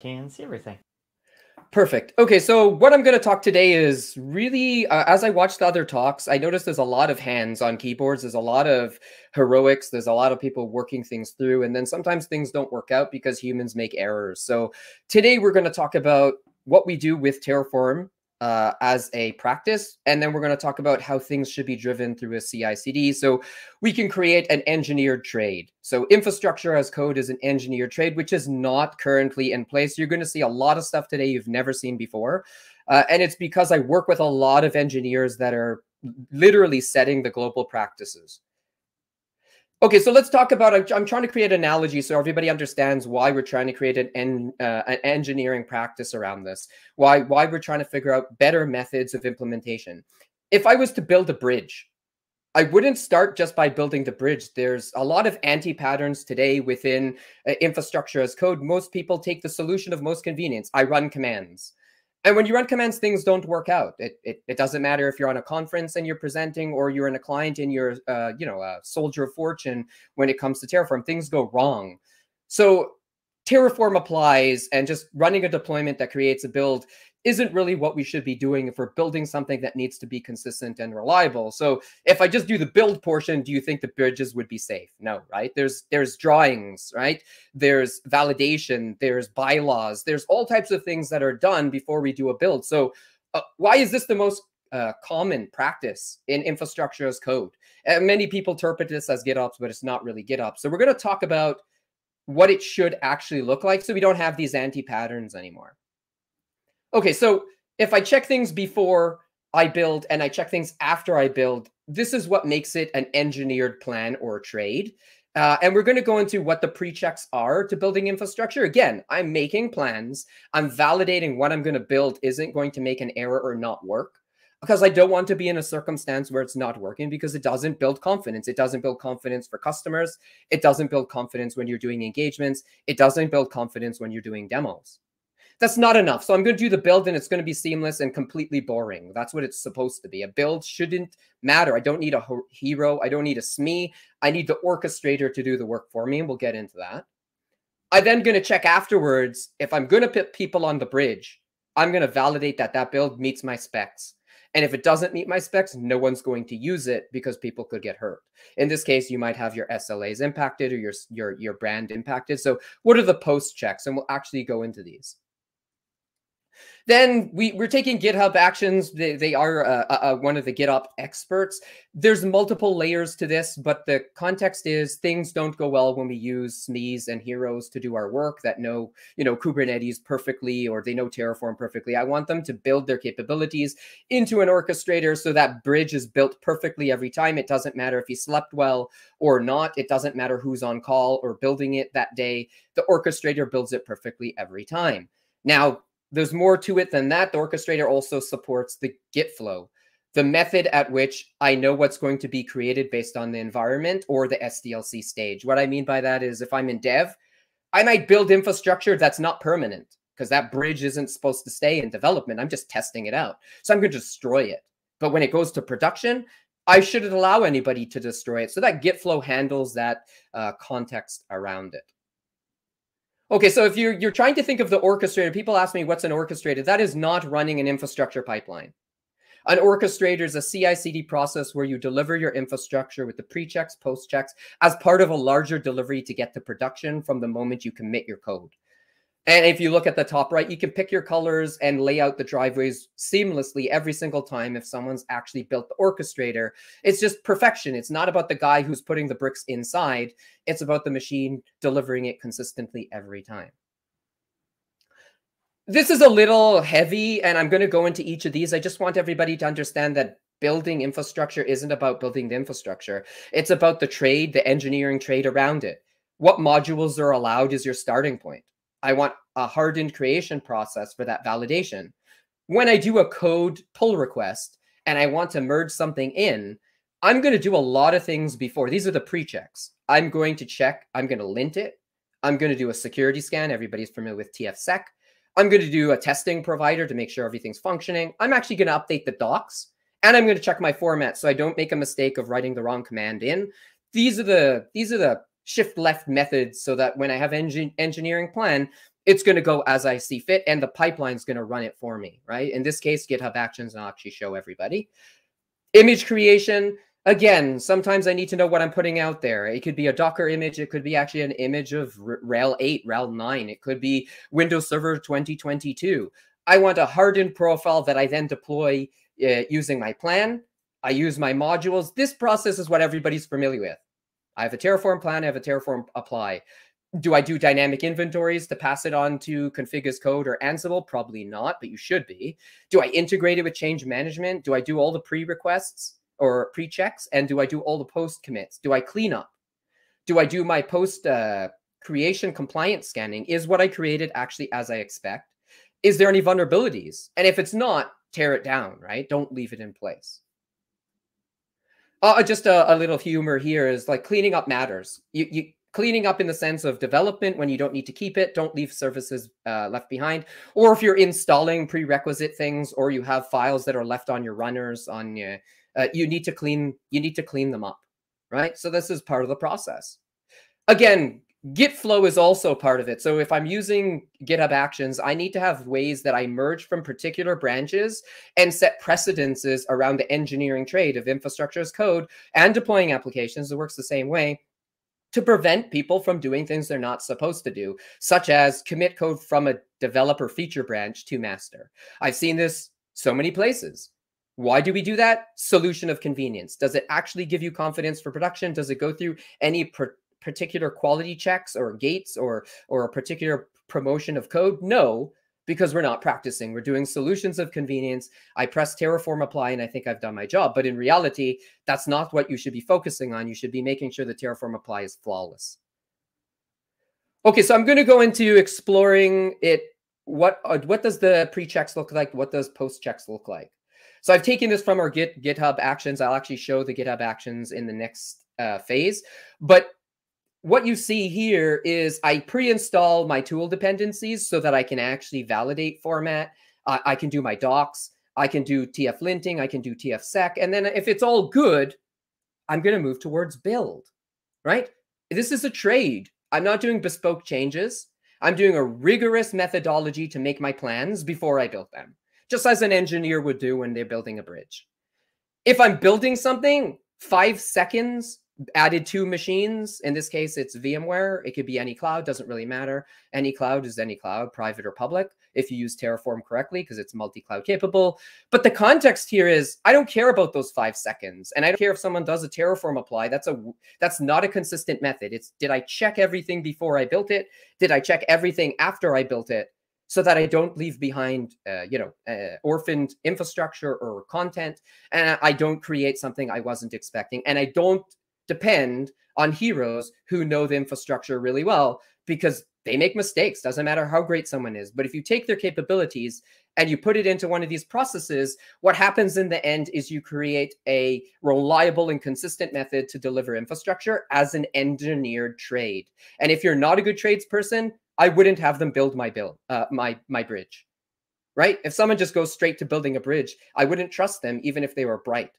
can see everything. Perfect. Okay, so what I'm going to talk today is really, as I watched the other talks, I noticed there's a lot of hands on keyboards. There's a lot of heroics. There's a lot of people working things through. And then sometimes things don't work out because humans make errors. So today we're going to talk about what we do with Terraform as a practice. And then we're going to talk about how things should be driven through a CI/CD so we can create an engineered trade. So infrastructure as code is an engineered trade, which is not currently in place. You're going to see a lot of stuff today you've never seen before. And it's because I work with a lot of engineers that are literally setting the global practices. Okay, so let's talk about, I'm trying to create an analogy so everybody understands why we're trying to create an engineering practice around this, why we're trying to figure out better methods of implementation. If I was to build a bridge, I wouldn't start just by building the bridge. There's a lot of anti-patterns today within infrastructure as code. Most people take the solution of most convenience. I run commands. And when you run commands, things don't work out. It doesn't matter if you're on a conference and you're presenting or you're in a client and you're a soldier of fortune when it comes to Terraform. Things go wrong. So Terraform applies, and just running a deployment that creates a build isn't really what we should be doing if we're building something that needs to be consistent and reliable. So if I just do the build portion, do you think the bridges would be safe? No, right? There's drawings, right? There's validation, there's bylaws, there's all types of things that are done before we do a build. So why is this the most common practice in infrastructure as code? And many people interpret this as GitOps, but it's not really GitOps. So we're going to talk about what it should actually look like so we don't have these anti-patterns anymore. Okay, so if I check things before I build and I check things after I build, this is what makes it an engineered plan or trade. And we're going to go into what the pre-checks are to building infrastructure. Again, I'm making plans. I'm validating what I'm going to build isn't going to make an error or not work, because I don't want to be in a circumstance where it's not working, because it doesn't build confidence. It doesn't build confidence for customers. It doesn't build confidence when you're doing engagements. It doesn't build confidence when you're doing demos. That's not enough. So I'm going to do the build and it's going to be seamless and completely boring. That's what it's supposed to be. A build shouldn't matter. I don't need a hero. I don't need a SME. I need the orchestrator to do the work for me, and we'll get into that. I'm then going to check afterwards. If I'm going to put people on the bridge, I'm going to validate that that build meets my specs. And if it doesn't meet my specs, no one's going to use it because people could get hurt. In this case, you might have your SLAs impacted or your brand impacted. So what are the post checks? And we'll actually go into these. Then we're taking GitHub Actions. They are one of the GitOps experts. There's multiple layers to this, but the context is things don't go well when we use SMEs and heroes to do our work that know, Kubernetes perfectly, or they know Terraform perfectly. I want them to build their capabilities into an orchestrator so that bridge is built perfectly every time. It doesn't matter if he slept well or not. It doesn't matter who's on call or building it that day. The orchestrator builds it perfectly every time. Now, there's more to it than that. The orchestrator also supports the Git flow, the method at which I know what's going to be created based on the environment or the SDLC stage. What I mean by that is if I'm in dev, I might build infrastructure that's not permanent because that bridge isn't supposed to stay in development. I'm just testing it out. So I'm going to destroy it. But when it goes to production, I shouldn't allow anybody to destroy it. So that Git flow handles that context around it. Okay, so if you're trying to think of the orchestrator, people ask me, what's an orchestrator? That is not running an infrastructure pipeline. An orchestrator is a CI/CD process where you deliver your infrastructure with the pre-checks, post-checks, as part of a larger delivery to get to production from the moment you commit your code. And if you look at the top right, you can pick your colors and lay out the driveways seamlessly every single time if someone's actually built the orchestrator. It's just perfection. It's not about the guy who's putting the bricks inside. It's about the machine delivering it consistently every time. This is a little heavy, and I'm going to go into each of these. I just want everybody to understand that building infrastructure isn't about building the infrastructure. It's about the trade, the engineering trade around it. What modules are allowed is your starting point. I want a hardened creation process for that validation. When I do a code pull request and I want to merge something in, I'm going to do a lot of things before. These are the pre-checks. I'm going to check. I'm going to lint it. I'm going to do a security scan. Everybody's familiar with tfsec. I'm going to do a testing provider to make sure everything's functioning. I'm actually going to update the docs, and I'm going to check my format so I don't make a mistake of writing the wrong command in. These are the shift left methods so that when I have engineering plan, it's going to go as I see fit, and the pipeline's going to run it for me, right? In this case, GitHub Actions, and I'll actually show everybody. Image creation. Again, sometimes I need to know what I'm putting out there. It could be a Docker image. It could be actually an image of RHEL 8, RHEL 9. It could be Windows Server 2022. I want a hardened profile that I then deploy using my plan. I use my modules. This process is what everybody's familiar with. I have a Terraform plan. I have a Terraform apply. Do I do dynamic inventories to pass it on to Config as Code or Ansible? Probably not, but you should be. Do I integrate it with change management? Do I do all the pre-requests or pre-checks? And do I do all the post-commits? Do I clean up? Do I do my post-creation compliance scanning? Is what I created actually as I expect? Is there any vulnerabilities? And if it's not, tear it down, right? Don't leave it in place. Just a little humor here is like cleaning up matters. Cleaning up in the sense of development when you don't need to keep it, don't leave services left behind. Or if you're installing prerequisite things, or you have files that are left on your runners, on your, you need to clean them up, right? So this is part of the process. Again, Git flow is also part of it. So if I'm using GitHub Actions, I need to have ways that I merge from particular branches and set precedences around the engineering trade of infrastructure as code and deploying applications. It works the same way to prevent people from doing things they're not supposed to do, such as commit code from a developer feature branch to master. I've seen this so many places. Why do we do that? Solution of convenience. Does it actually give you confidence for production? Does it go through any particular quality checks or gates or a particular promotion of code? No, because we're not practicing. We're doing solutions of convenience. I press Terraform apply and I think I've done my job. But in reality, that's not what you should be focusing on. You should be making sure the Terraform apply is flawless. Okay, so I'm going to go into exploring it. What does the pre-checks look like? What does post-checks look like? So I've taken this from our GitHub Actions. I'll actually show the GitHub Actions in the next phase. But what you see here is I pre-install my tool dependencies so that I can actually validate format. I can do my docs. I can do tflinting. I can do tfsec. And then if it's all good, I'm going to move towards build, right? This is a trade. I'm not doing bespoke changes. I'm doing a rigorous methodology to make my plans before I build them, just as an engineer would do when they're building a bridge. If I'm building something, 5 seconds, added two machines. In this case, it's VMware. It could be any cloud, doesn't really matter. Any cloud is any cloud, private or public, if you use Terraform correctly, because it's multi-cloud capable. But the context here is I don't care about those 5 seconds. And I don't care if someone does a Terraform apply. That's not a consistent method. It's, did I check everything before I built it? Did I check everything after I built it? So that I don't leave behind, orphaned infrastructure or content, and I don't create something I wasn't expecting, and I don't depend on heroes who know the infrastructure really well, because they make mistakes. Doesn't matter how great someone is, but if you take their capabilities and you put it into one of these processes, what happens in the end is you create a reliable and consistent method to deliver infrastructure as an engineered trade. And if you're not a good tradesperson, I wouldn't have them build my bridge, right? If someone just goes straight to building a bridge, I wouldn't trust them even if they were bright.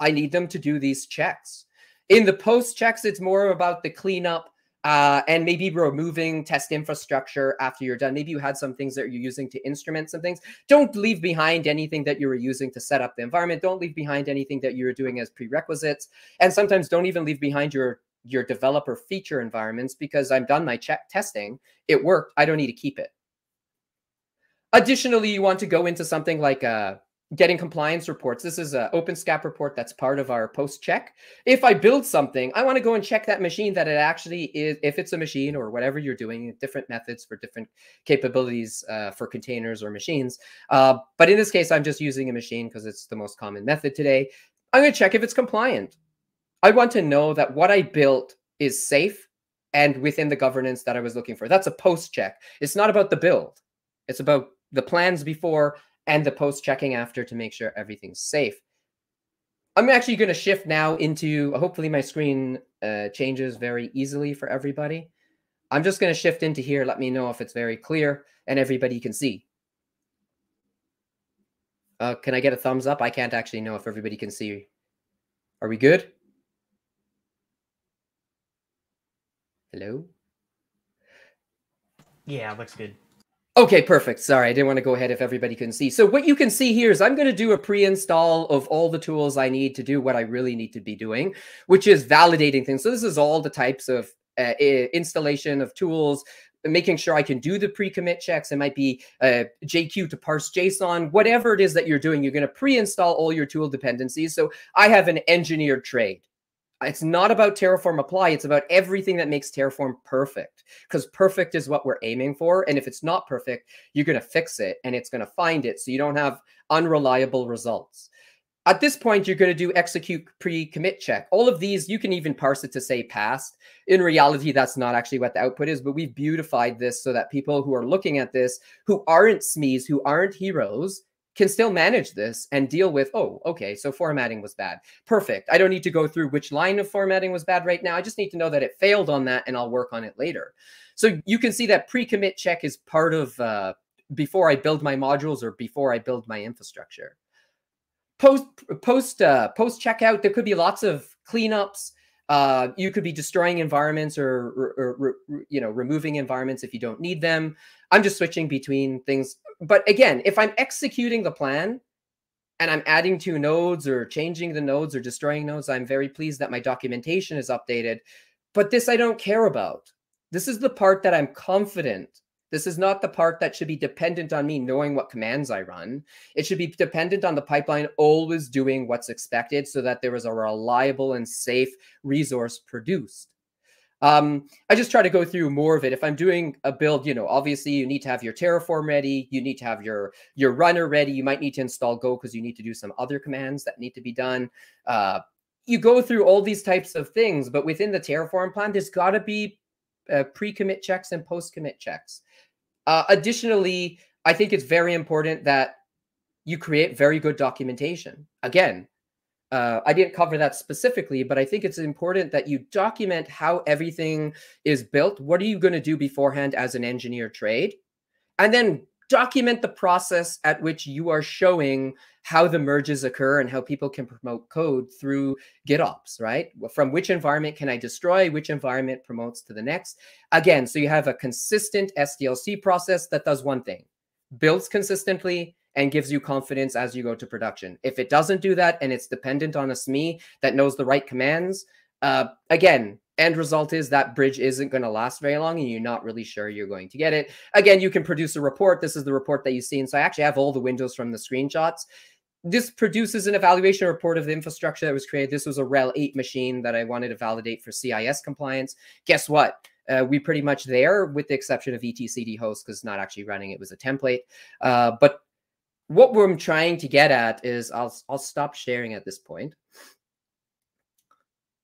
I need them to do these checks. In the post checks, it's more about the cleanup and maybe removing test infrastructure after you're done. Maybe you had some things that you're using to instrument some things. Don't leave behind anything that you were using to set up the environment. Don't leave behind anything that you were doing as prerequisites. And sometimes don't even leave behind your developer feature environments, because I've done my check testing. It worked. I don't need to keep it. Additionally, you want to go into something like getting compliance reports. This is an OpenSCAP report that's part of our post check. If I build something, I want to go and check that machine that it actually is, if it's a machine or whatever you're doing, different methods for different capabilities for containers or machines. But in this case, I'm just using a machine because it's the most common method today. I'm going to check if it's compliant. I want to know that what I built is safe and within the governance that I was looking for. That's a post check. It's not about the build. It's about the plans before and the post checking after to make sure everything's safe. I'm actually going to shift now into, hopefully my screen changes very easily for everybody. I'm just going to shift into here. Let me know if it's very clear and everybody can see. Can I get a thumbs up? I can't actually know if everybody can see. Are we good? Hello? Yeah, it looks good. Okay, perfect. Sorry, I didn't want to go ahead if everybody couldn't see. So what you can see here is I'm going to do a pre-install of all the tools I need to do what I really need to be doing, which is validating things. So this is all the types of installation of tools, making sure I can do the pre-commit checks. It might be JQ to parse JSON, whatever it is that you're doing. You're going to pre-install all your tool dependencies. So I have an engineered trade. It's not about Terraform Apply. It's about everything that makes Terraform perfect, because perfect is what we're aiming for. And if it's not perfect, you're going to fix it and it's going to find it. So you don't have unreliable results. At this point, you're going to do execute pre-commit check. All of these, you can even parse it to say passed. In reality, that's not actually what the output is, but we've beautified this so that people who are looking at this, who aren't SMEs, who aren't heroes, can still manage this and deal with, oh, okay, so formatting was bad. Perfect. I don't need to go through which line of formatting was bad right now. I just need to know that it failed on that and I'll work on it later. So you can see that pre-commit check is part of before I build my modules or before I build my infrastructure. Post checkout, there could be lots of cleanups. You could be destroying environments or removing environments if you don't need them. I'm just switching between things. But again, if I'm executing the plan and I'm adding two nodes or changing the nodes or destroying nodes, I'm very pleased that my documentation is updated. But this I don't care about. This is the part that I'm confident. This is not the part that should be dependent on me knowing what commands I run. It should be dependent on the pipeline always doing what's expected so that there is a reliable and safe resource produced. I just try to go through more of it. If I'm doing a build, you know, obviously you need to have your Terraform ready. You need to have your runner ready. You might need to install Go because you need to do some other commands that need to be done. You go through all these types of things, but within the Terraform plan, there's got to be pre-commit checks and post-commit checks. Additionally, I think it's very important that you create very good documentation. Again, I didn't cover that specifically, but I think it's important that you document how everything is built. What are you going to do beforehand as an engineer trade? And then document the process at which you are showing how the merges occur and how people can promote code through GitOps, right? From which environment can I destroy? Which environment promotes to the next? Again, so you have a consistent SDLC process that does one thing, builds consistently and gives you confidence as you go to production. If it doesn't do that and it's dependent on a SME that knows the right commands, again, end result is that bridge isn't going to last very long and you're not really sure you're going to get it. Again, you can produce a report. This is the report that you see. And so I actually have all the windows from the screenshots. This produces an evaluation report of the infrastructure that was created. This was a RHEL 8 machine that I wanted to validate for CIS compliance. Guess what? We pretty much there with the exception of etcd host because it's not actually running. It was a template. But what we're trying to get at is I'll stop sharing at this point.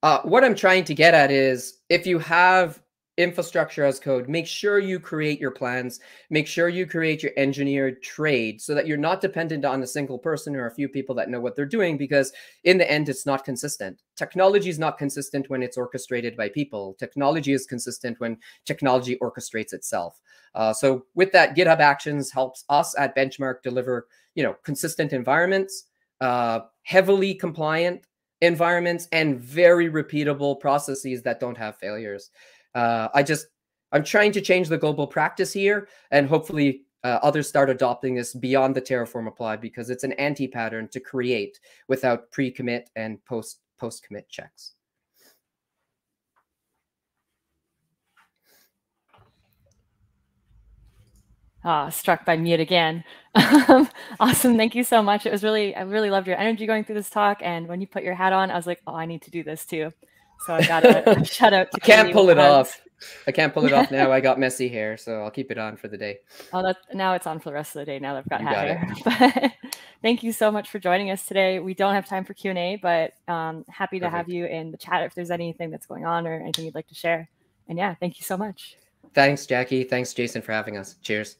What I'm trying to get at is if you have infrastructure as code, make sure you create your plans, make sure you create your engineered trade so that you're not dependent on a single person or a few people that know what they're doing, because in the end, it's not consistent. Technology is not consistent when it's orchestrated by people. Technology is consistent when technology orchestrates itself. So with that, GitHub Actions helps us at Benchmark deliver, you know, consistent environments, heavily compliant environments, and very repeatable processes that don't have failures. I'm trying to change the global practice here, and hopefully others start adopting this beyond the Terraform Apply, because it's an anti-pattern to create without pre-commit and post-commit checks. Ah, struck by mute again. Awesome. Thank you so much. It was really, I really loved your energy going through this talk. And when you put your hat on, I was like, oh, I need to do this too. So I got a shout out to Katie. I can't pull it off. I can't pull it off now. I got messy hair, so I'll keep it on for the day. Oh, now it's on for the rest of the day now that I've got hat hair. But thank you so much for joining us today. We don't have time for Q&A, but happy to have you in the chat if there's anything that's going on or anything you'd like to share. And yeah, thank you so much. Thanks, Jackie. Thanks, Jason, for having us. Cheers.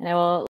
And I will